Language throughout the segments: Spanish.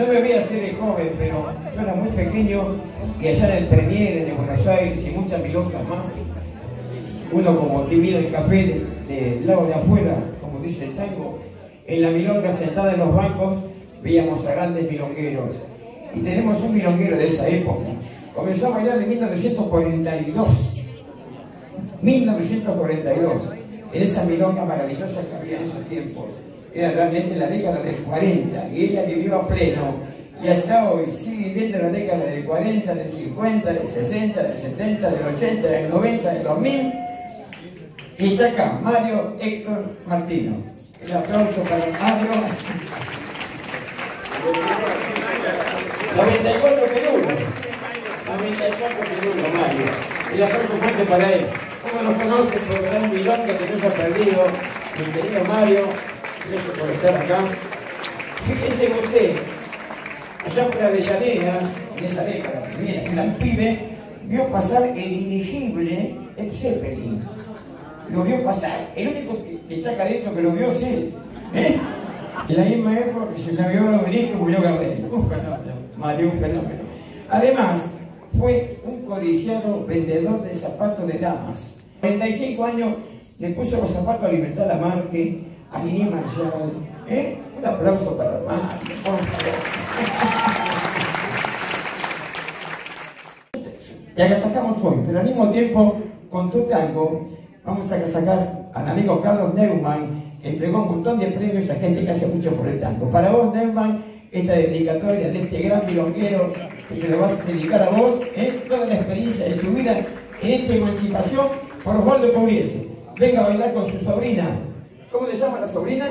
No me voy a hacer el joven, pero yo era muy pequeño y allá en el Premier, en el Buenos Aires y muchas milongas más, uno como que mira el café del lado de afuera, como dice el tango, en la milonga sentada en los bancos veíamos a grandes milongueros. Y tenemos un milonguero de esa época. Comenzó a bailar en 1942. 1942. En esa milonga maravillosa que había en esos tiempos. Era realmente la década del 40 y ella vivió a pleno. Y hasta hoy sigue viviendo la década del 40, del 50, del 60, del 70, del 80, del 90, del 2000. Y está acá, Mario Héctor Martino. El aplauso para Mario. 94 perunos. 94 perunos, Mario. El aplauso fuerte para él. Como lo conoce, por dar un milonga que no se ha perdido. Mi querido Mario, gracias por estar acá. Fíjese usted, allá por Avellaneda, en esa década, que era un pibe, vio pasar el dirigible El Zeppelin. Lo vio pasar, el único que está careto que lo vio es él. En la misma época que se navegó a los obeliscos murió Gardel. Un fenómeno, Mario, un fenómeno. Además, fue un codiciado vendedor de zapatos de damas. 35 años le puso los zapatos a Libertad Lamarque, a Miriam Marcial. Un aplauso para Mario, por favor. Ya la sacamos hoy, pero al mismo tiempo, con tu tango, vamos a sacar al amigo Carlos Neumann, que entregó un montón de premios a gente que hace mucho por el tango. Para vos, Neumann, esta dedicatoria de este gran milonguero, que lo vas a dedicar a vos, toda la experiencia de su vida en esta emancipación por Osvaldo Pugliese. Venga a bailar con su sobrina. ¿Cómo te llama la sobrina?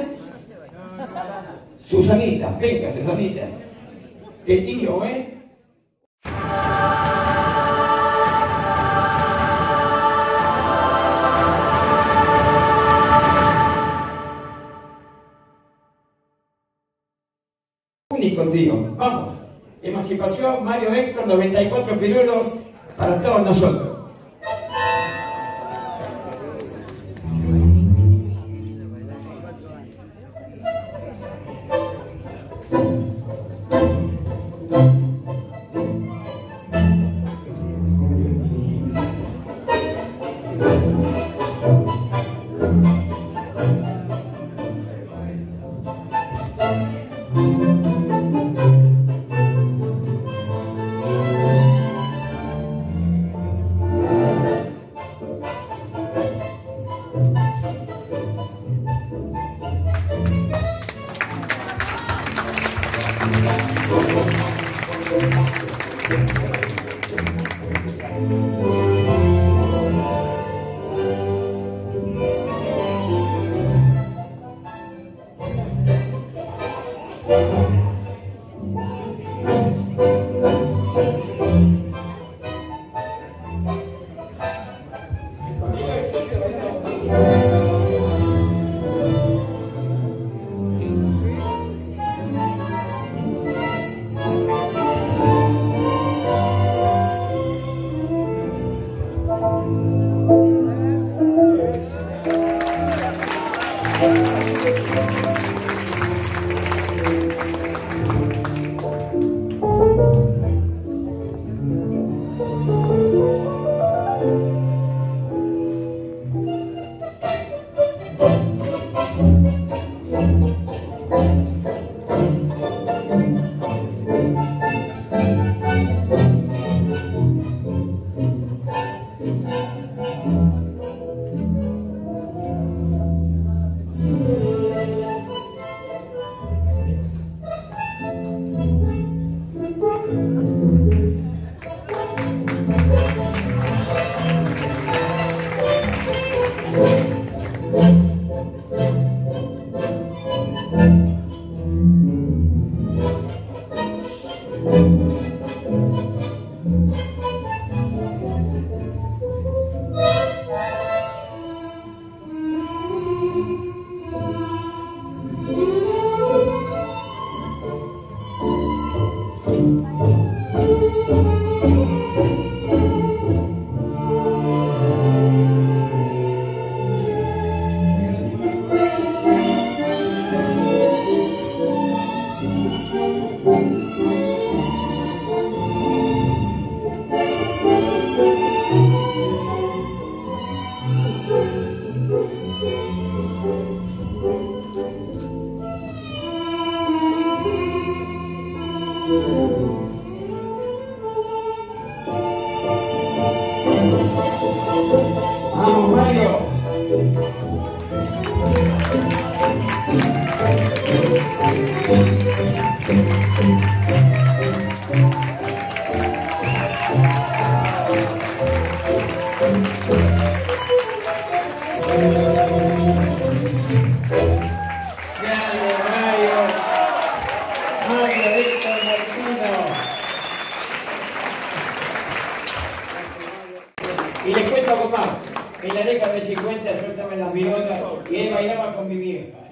Susanita. Venga, Susanita. Qué tío, ¿eh? Único tío. Vamos. Emancipación, Mario Héctor, 94 pirulos para todos nosotros. ¡Vamos, Mario! Y les cuento algo más. En la década de 50 yo estaba en las milongas y él bailaba con mi vieja.